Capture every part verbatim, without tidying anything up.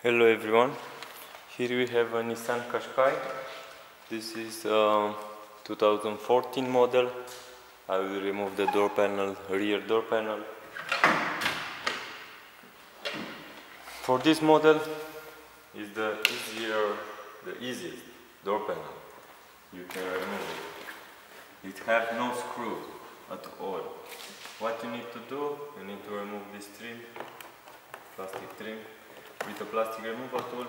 Hello everyone, here we have a Nissan Qashqai. This is a two thousand fourteen model. I will remove the door panel, rear door panel. For this model is the easier, the easiest door panel. You can remove it. It has no screw at all. What you need to do, you need to remove this trim, plastic trim, with a plastic removal tool.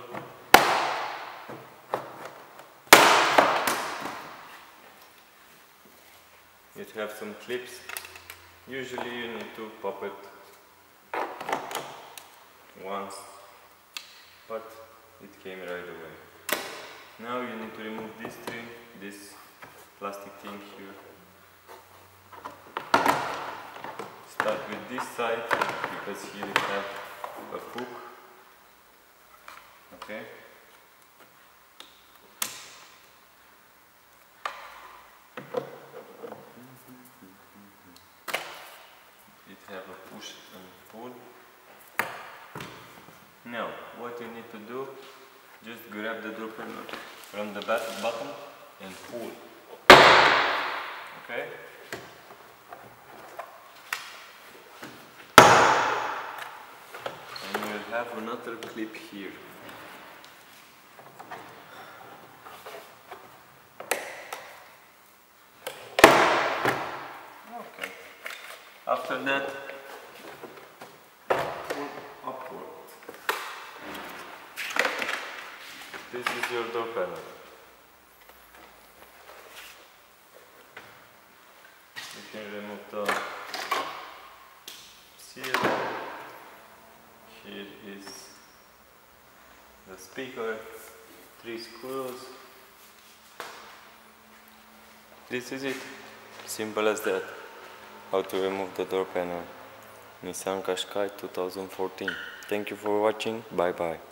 You have some clips. Usually you need to pop it once, but it came right away. Now you need to remove this thing, this plastic thing here. Start with this side, because here we have a hook. Okay. It have a push and pull. Now, what you need to do, just grab the door panel from the back bottom and pull. Okay. And we'll have another clip here. After that, pull upward. This is your door panel. You can remove the seal. Here is the speaker, three screws. This is it. Simple as that. How to remove the door panel. Nissan Qashqai twenty fourteen. Thank you for watching. Bye bye.